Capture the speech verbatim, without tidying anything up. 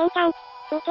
先輩、見て、と。